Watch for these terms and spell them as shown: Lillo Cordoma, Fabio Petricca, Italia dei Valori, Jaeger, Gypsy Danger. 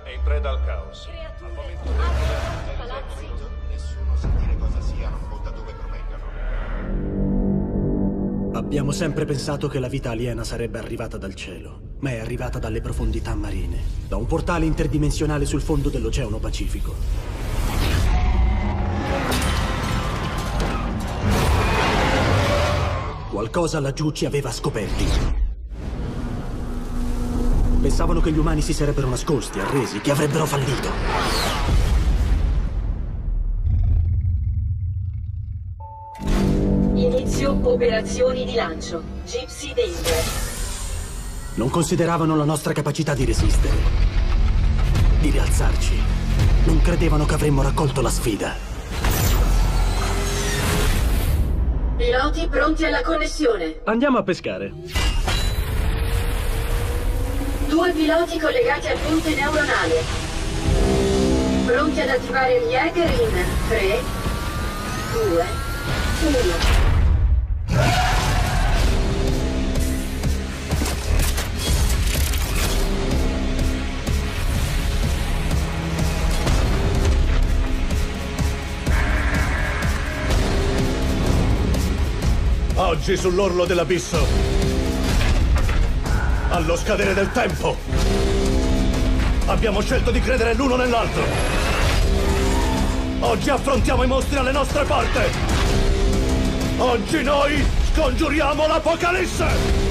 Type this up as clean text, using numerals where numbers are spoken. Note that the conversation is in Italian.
pianeta è in preda al caos. Creature, al momento del palazzi. Nessuno sa dire cosa siano o da dove provengano. Abbiamo sempre pensato che la vita aliena sarebbe arrivata dal cielo, ma è arrivata dalle profondità marine, da un portale interdimensionale sul fondo dell'Oceano Pacifico. Qualcosa laggiù ci aveva scoperti. Pensavano che gli umani si sarebbero nascosti, arresi, che avrebbero fallito. Inizio operazioni di lancio. Gypsy Danger. Non consideravano la nostra capacità di resistere, di rialzarci. Non credevano che avremmo raccolto la sfida. Piloti pronti alla connessione. Andiamo a pescare. 2 piloti collegati al ponte neuronale. Pronti ad attivare gli Jaeger in 3, 2, 1. Oggi sull'orlo dell'abisso, allo scadere del tempo, abbiamo scelto di credere l'uno nell'altro. Oggi affrontiamo i mostri alle nostre porte. Oggi noi scongiuriamo l'Apocalisse.